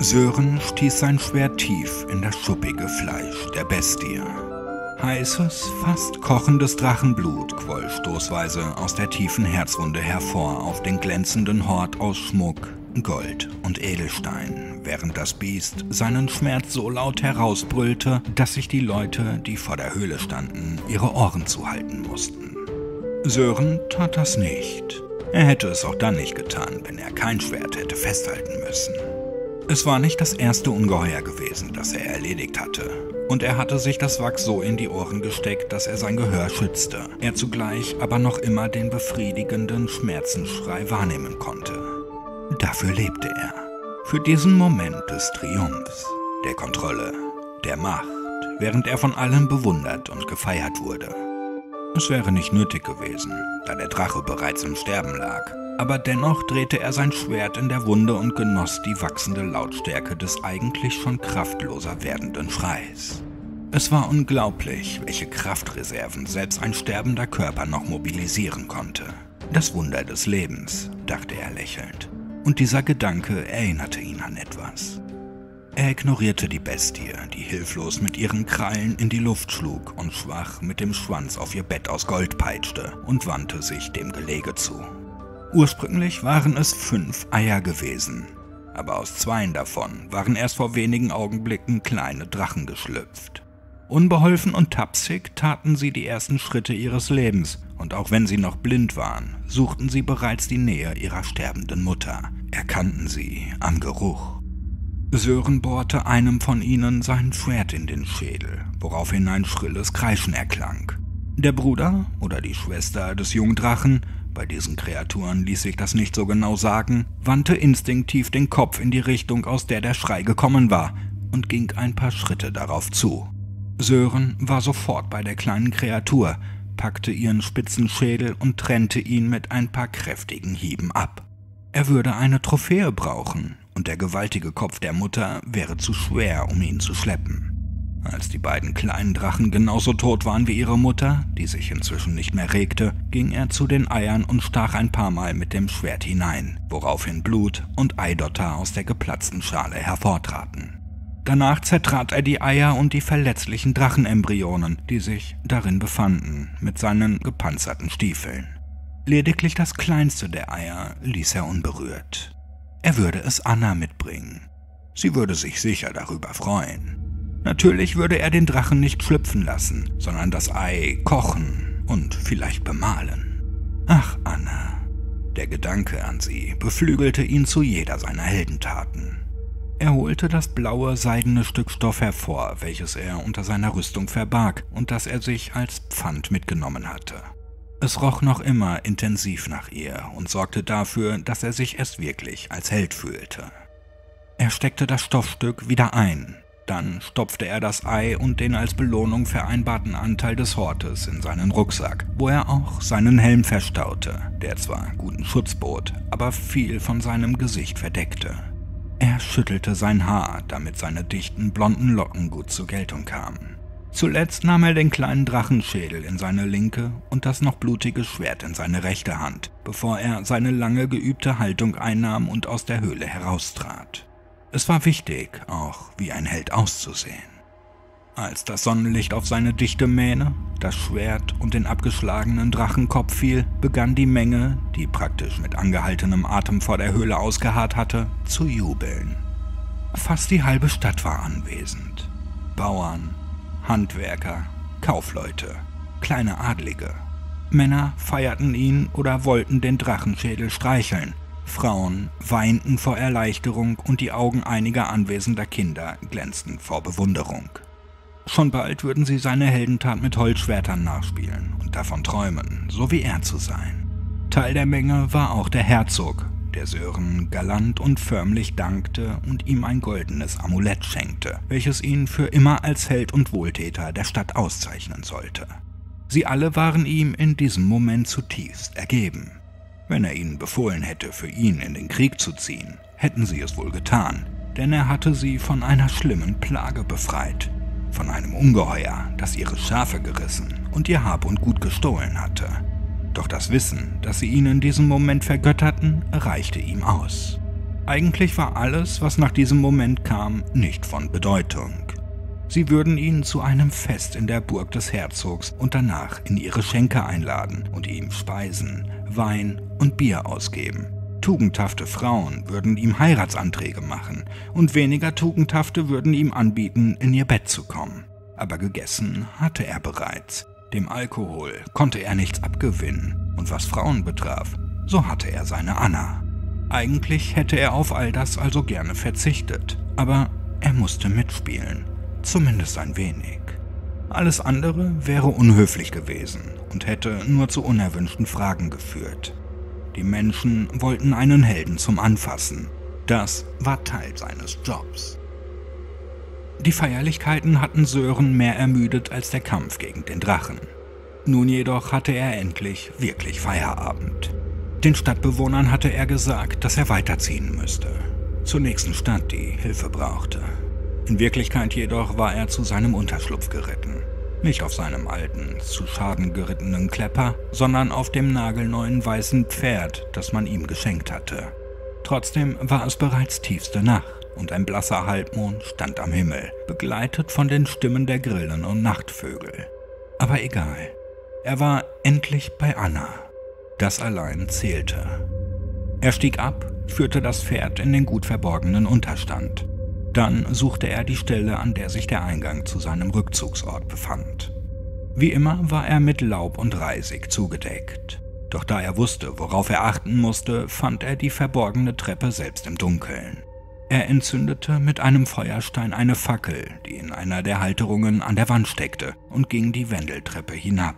Sören stieß sein Schwert tief in das schuppige Fleisch der Bestie. Heißes, fast kochendes Drachenblut quoll stoßweise aus der tiefen Herzwunde hervor auf den glänzenden Hort aus Schmuck, Gold und Edelstein, während das Biest seinen Schmerz so laut herausbrüllte, dass sich die Leute, die vor der Höhle standen, ihre Ohren zuhalten mussten. Sören tat das nicht. Er hätte es auch dann nicht getan, wenn er kein Schwert hätte festhalten müssen. Es war nicht das erste Ungeheuer gewesen, das er erledigt hatte, und er hatte sich das Wachs so in die Ohren gesteckt, dass er sein Gehör schützte, er zugleich aber noch immer den befriedigenden Schmerzensschrei wahrnehmen konnte. Dafür lebte er. Für diesen Moment des Triumphs, der Kontrolle, der Macht, während er von allen bewundert und gefeiert wurde. Es wäre nicht nötig gewesen, da der Drache bereits im Sterben lag, aber dennoch drehte er sein Schwert in der Wunde und genoss die wachsende Lautstärke des eigentlich schon kraftloser werdenden Schreis. Es war unglaublich, welche Kraftreserven selbst ein sterbender Körper noch mobilisieren konnte. Das Wunder des Lebens, dachte er lächelnd. Und dieser Gedanke erinnerte ihn an etwas. Er ignorierte die Bestie, die hilflos mit ihren Krallen in die Luft schlug und schwach mit dem Schwanz auf ihr Bett aus Gold peitschte und wandte sich dem Gelege zu. Ursprünglich waren es 5 Eier gewesen, aber aus 2 davon waren erst vor wenigen Augenblicken kleine Drachen geschlüpft. Unbeholfen und tapsig taten sie die ersten Schritte ihres Lebens, und auch wenn sie noch blind waren, suchten sie bereits die Nähe ihrer sterbenden Mutter, erkannten sie am Geruch. Sören bohrte einem von ihnen sein Schwert in den Schädel, woraufhin ein schrilles Kreischen erklang. Der Bruder oder die Schwester des Jungdrachen, bei diesen Kreaturen ließ sich das nicht so genau sagen, wandte instinktiv den Kopf in die Richtung, aus der der Schrei gekommen war, und ging ein paar Schritte darauf zu. Sören war sofort bei der kleinen Kreatur, packte ihren spitzen Schädel und trennte ihn mit ein paar kräftigen Hieben ab. Er würde eine Trophäe brauchen, und der gewaltige Kopf der Mutter wäre zu schwer, um ihn zu schleppen. Als die beiden kleinen Drachen genauso tot waren wie ihre Mutter, die sich inzwischen nicht mehr regte, ging er zu den Eiern und stach ein paar Mal mit dem Schwert hinein, woraufhin Blut und Eidotter aus der geplatzten Schale hervortraten. Danach zertrat er die Eier und die verletzlichen Drachenembryonen, die sich darin befanden, mit seinen gepanzerten Stiefeln. Lediglich das kleinste der Eier ließ er unberührt. Er würde es Anna mitbringen. Sie würde sich sicher darüber freuen. Natürlich würde er den Drachen nicht schlüpfen lassen, sondern das Ei kochen und vielleicht bemalen. Ach, Anna. Der Gedanke an sie beflügelte ihn zu jeder seiner Heldentaten. Er holte das blaue, seidene Stück Stoff hervor, welches er unter seiner Rüstung verbarg und das er sich als Pfand mitgenommen hatte. Es roch noch immer intensiv nach ihr und sorgte dafür, dass er sich erst wirklich als Held fühlte. Er steckte das Stoffstück wieder ein, dann stopfte er das Ei und den als Belohnung vereinbarten Anteil des Hortes in seinen Rucksack, wo er auch seinen Helm verstaute, der zwar guten Schutz bot, aber viel von seinem Gesicht verdeckte. Er schüttelte sein Haar, damit seine dichten, blonden Locken gut zur Geltung kamen. Zuletzt nahm er den kleinen Drachenschädel in seine linke und das noch blutige Schwert in seine rechte Hand, bevor er seine lange geübte Haltung einnahm und aus der Höhle heraustrat. Es war wichtig, auch wie ein Held auszusehen. Als das Sonnenlicht auf seine dichte Mähne, das Schwert und den abgeschlagenen Drachenkopf fiel, begann die Menge, die praktisch mit angehaltenem Atem vor der Höhle ausgeharrt hatte, zu jubeln. Fast die halbe Stadt war anwesend. Bauern, Handwerker, Kaufleute, kleine Adlige. Männer feierten ihn oder wollten den Drachenschädel streicheln. Frauen weinten vor Erleichterung und die Augen einiger anwesender Kinder glänzten vor Bewunderung. Schon bald würden sie seine Heldentat mit Holzschwertern nachspielen und davon träumen, so wie er zu sein. Teil der Menge war auch der Herzog, der Sören galant und förmlich dankte und ihm ein goldenes Amulett schenkte, welches ihn für immer als Held und Wohltäter der Stadt auszeichnen sollte. Sie alle waren ihm in diesem Moment zutiefst ergeben. Wenn er ihnen befohlen hätte, für ihn in den Krieg zu ziehen, hätten sie es wohl getan, denn er hatte sie von einer schlimmen Plage befreit. Von einem Ungeheuer, das ihre Schafe gerissen und ihr Hab und Gut gestohlen hatte. Doch das Wissen, das sie ihn in diesem Moment vergötterten, reichte ihm aus. Eigentlich war alles, was nach diesem Moment kam, nicht von Bedeutung. Sie würden ihn zu einem Fest in der Burg des Herzogs und danach in ihre Schenke einladen und ihm Speisen, Wein und Bier ausgeben. Tugendhafte Frauen würden ihm Heiratsanträge machen und weniger Tugendhafte würden ihm anbieten, in ihr Bett zu kommen. Aber gegessen hatte er bereits. Dem Alkohol konnte er nichts abgewinnen und was Frauen betraf, so hatte er seine Anna. Eigentlich hätte er auf all das also gerne verzichtet, aber er musste mitspielen, zumindest ein wenig. Alles andere wäre unhöflich gewesen und hätte nur zu unerwünschten Fragen geführt. Die Menschen wollten einen Helden zum Anfassen. Das war Teil seines Jobs. Die Feierlichkeiten hatten Sören mehr ermüdet als der Kampf gegen den Drachen. Nun jedoch hatte er endlich wirklich Feierabend. Den Stadtbewohnern hatte er gesagt, dass er weiterziehen müsste. Zur nächsten Stadt, die Hilfe brauchte. In Wirklichkeit jedoch war er zu seinem Unterschlupf geritten. Nicht auf seinem alten, zu Schaden gerittenen Klepper, sondern auf dem nagelneuen weißen Pferd, das man ihm geschenkt hatte. Trotzdem war es bereits tiefste Nacht und ein blasser Halbmond stand am Himmel, begleitet von den Stimmen der Grillen und Nachtvögel. Aber egal, er war endlich bei Anna. Das allein zählte. Er stieg ab, führte das Pferd in den gut verborgenen Unterstand. Dann suchte er die Stelle, an der sich der Eingang zu seinem Rückzugsort befand. Wie immer war er mit Laub und Reisig zugedeckt. Doch da er wusste, worauf er achten musste, fand er die verborgene Treppe selbst im Dunkeln. Er entzündete mit einem Feuerstein eine Fackel, die in einer der Halterungen an der Wand steckte, und ging die Wendeltreppe hinab.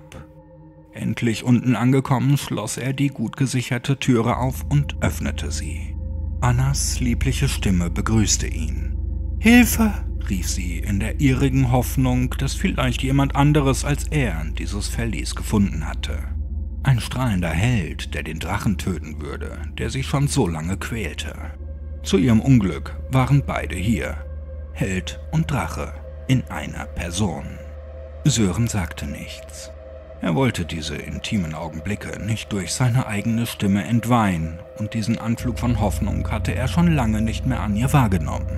Endlich unten angekommen, schloss er die gut gesicherte Türe auf und öffnete sie. Annas liebliche Stimme begrüßte ihn. »Hilfe!« rief sie in der irrigen Hoffnung, dass vielleicht jemand anderes als er dieses Verlies gefunden hatte. Ein strahlender Held, der den Drachen töten würde, der sie schon so lange quälte. Zu ihrem Unglück waren beide hier, Held und Drache, in einer Person. Sören sagte nichts. Er wollte diese intimen Augenblicke nicht durch seine eigene Stimme entweihen und diesen Anflug von Hoffnung hatte er schon lange nicht mehr an ihr wahrgenommen.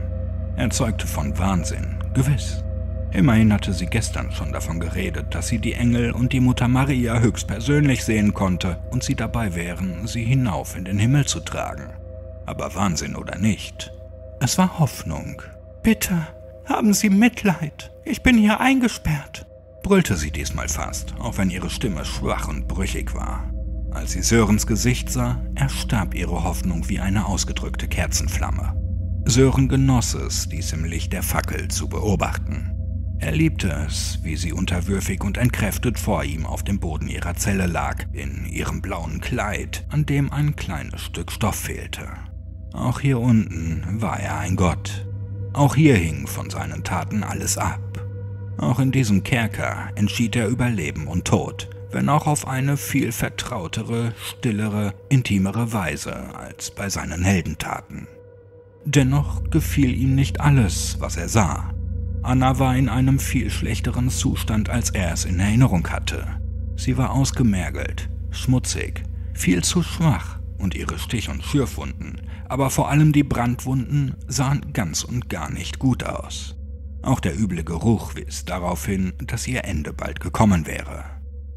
Er zeugte von Wahnsinn, gewiss. Immerhin hatte sie gestern schon davon geredet, dass sie die Engel und die Mutter Maria höchstpersönlich sehen konnte und sie dabei wären, sie hinauf in den Himmel zu tragen. Aber Wahnsinn oder nicht, es war Hoffnung. »Bitte, haben Sie Mitleid, ich bin hier eingesperrt«, brüllte sie diesmal fast, auch wenn ihre Stimme schwach und brüchig war. Als sie Sörens Gesicht sah, erstarb ihre Hoffnung wie eine ausgedrückte Kerzenflamme. Sören genoss es, dies im Licht der Fackel zu beobachten. Er liebte es, wie sie unterwürfig und entkräftet vor ihm auf dem Boden ihrer Zelle lag, in ihrem blauen Kleid, an dem ein kleines Stück Stoff fehlte. Auch hier unten war er ein Gott. Auch hier hing von seinen Taten alles ab. Auch in diesem Kerker entschied er über Leben und Tod, wenn auch auf eine viel vertrautere, stillere, intimere Weise als bei seinen Heldentaten. Dennoch gefiel ihm nicht alles, was er sah. Anna war in einem viel schlechteren Zustand, als er es in Erinnerung hatte. Sie war ausgemergelt, schmutzig, viel zu schwach und ihre Stich- und Schürfwunden, aber vor allem die Brandwunden, sahen ganz und gar nicht gut aus. Auch der üble Geruch wies darauf hin, dass ihr Ende bald gekommen wäre.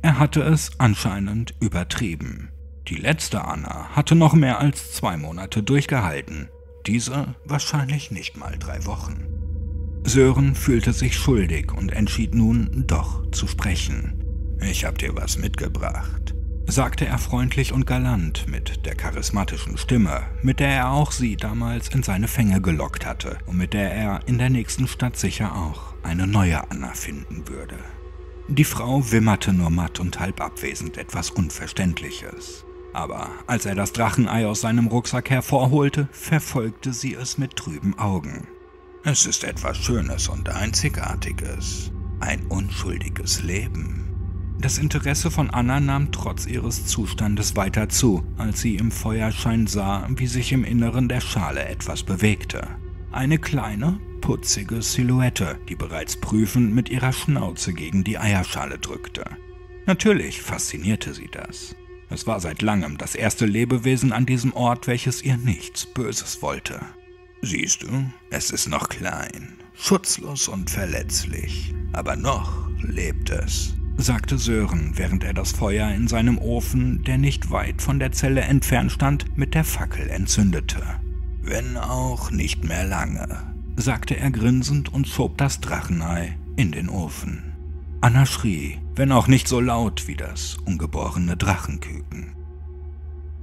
Er hatte es anscheinend übertrieben. Die letzte Anna hatte noch mehr als 2 Monate durchgehalten, diese wahrscheinlich nicht mal 3 Wochen. Sören fühlte sich schuldig und entschied nun, doch zu sprechen. »Ich hab dir was mitgebracht«, sagte er freundlich und galant mit der charismatischen Stimme, mit der er auch sie damals in seine Fänge gelockt hatte und mit der er in der nächsten Stadt sicher auch eine neue Anna finden würde. Die Frau wimmerte nur matt und halb abwesend etwas Unverständliches. Aber als er das Drachenei aus seinem Rucksack hervorholte, verfolgte sie es mit trüben Augen. »Es ist etwas Schönes und Einzigartiges. Ein unschuldiges Leben.« Das Interesse von Anna nahm trotz ihres Zustandes weiter zu, als sie im Feuerschein sah, wie sich im Inneren der Schale etwas bewegte. Eine kleine, putzige Silhouette, die bereits prüfend mit ihrer Schnauze gegen die Eierschale drückte. Natürlich faszinierte sie das. Es war seit langem das erste Lebewesen an diesem Ort, welches ihr nichts Böses wollte. Siehst du, es ist noch klein, schutzlos und verletzlich, aber noch lebt es, sagte Sören, während er das Feuer in seinem Ofen, der nicht weit von der Zelle entfernt stand, mit der Fackel entzündete. Wenn auch nicht mehr lange, sagte er grinsend und schob das Drachenei in den Ofen. Anna schrie, wenn auch nicht so laut wie das ungeborene Drachenküken.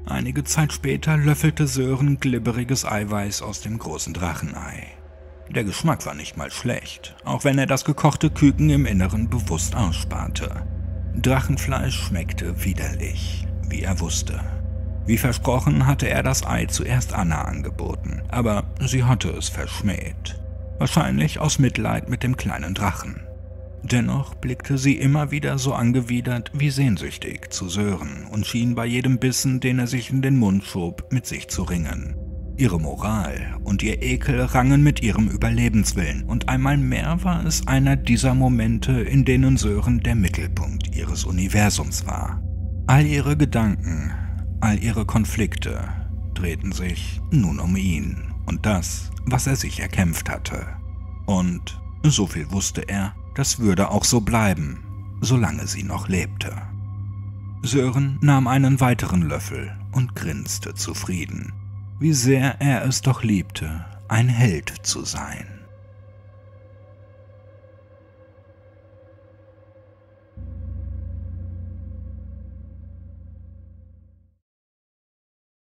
Einige Zeit später löffelte Sören glibberiges Eiweiß aus dem großen Drachenei. Der Geschmack war nicht mal schlecht, auch wenn er das gekochte Küken im Inneren bewusst aussparte. Drachenfleisch schmeckte widerlich, wie er wusste. Wie versprochen hatte er das Ei zuerst Anna angeboten, aber sie hatte es verschmäht. Wahrscheinlich aus Mitleid mit dem kleinen Drachen. Dennoch blickte sie immer wieder so angewidert wie sehnsüchtig zu Sören und schien bei jedem Bissen, den er sich in den Mund schob, mit sich zu ringen. Ihre Moral und ihr Ekel rangen mit ihrem Überlebenswillen, und einmal mehr war es einer dieser Momente, in denen Sören der Mittelpunkt ihres Universums war. All ihre Gedanken, all ihre Konflikte drehten sich nun um ihn und das, was er sich erkämpft hatte. Und so viel wusste er, das würde auch so bleiben, solange sie noch lebte. Sören nahm einen weiteren Löffel und grinste zufrieden. Wie sehr er es doch liebte, ein Held zu sein.